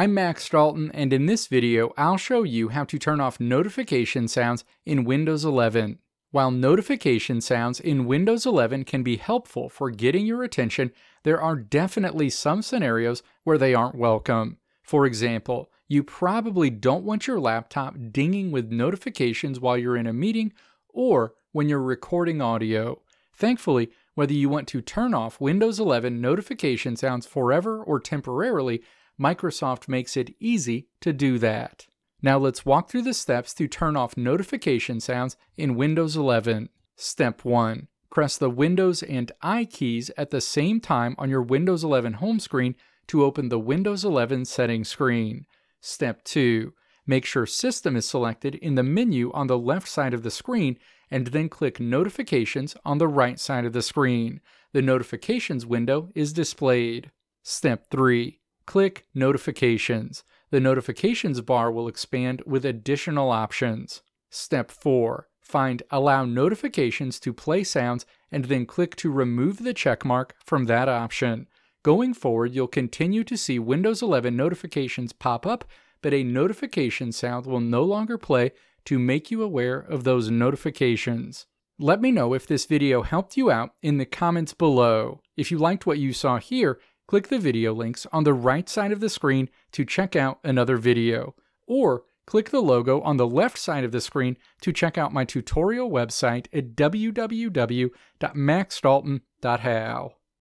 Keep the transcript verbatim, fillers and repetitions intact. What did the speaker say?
I'm Max Dalton, and in this video I'll show you how to turn off notification sounds in Windows eleven. While notification sounds in Windows eleven can be helpful for getting your attention, there are definitely some scenarios where they aren't welcome. For example, you probably don't want your laptop dinging with notifications while you're in a meeting or when you're recording audio. Thankfully, whether you want to turn off Windows eleven notification sounds forever or temporarily, Microsoft makes it easy to do that. Now let's walk through the steps to turn off notification sounds in Windows eleven. Step one. Press the Windows and I keys at the same time on your Windows eleven home screen to open the Windows eleven settings screen. Step two. Make sure System is selected in the menu on the left side of the screen and then click Notifications on the right side of the screen. The Notifications window is displayed. Step three. Click Notifications. The notifications bar will expand with additional options. Step four. Find Allow Notifications to Play Sounds and then click to remove the checkmark from that option. Going forward, you'll continue to see Windows eleven notifications pop up, but a notification sound will no longer play to make you aware of those notifications. Let me know if this video helped you out in the comments below. If you liked what you saw here, click the video links on the right side of the screen to check out another video, or click the logo on the left side of the screen to check out my tutorial website at w w w dot max dalton dot how.